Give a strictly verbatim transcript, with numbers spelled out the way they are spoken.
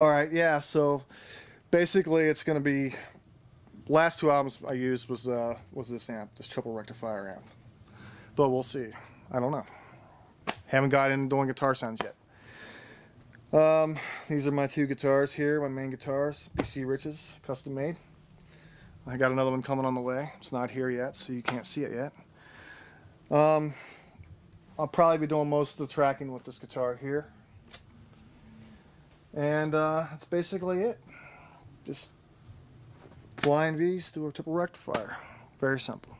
All right, yeah, so basically it's going to be, last two albums I used was uh, was this amp, this triple rectifier amp. But we'll see. I don't know. Haven't got into doing guitar sounds yet. Um, these are my two guitars here, my main guitars, B C Rich's, custom made. I got another one coming on the way. It's not here yet, so you can't see it yet. Um, I'll probably be doing most of the tracking with this guitar here. And uh, that's basically it. Just Flying V's through a triple rectifier. Very simple.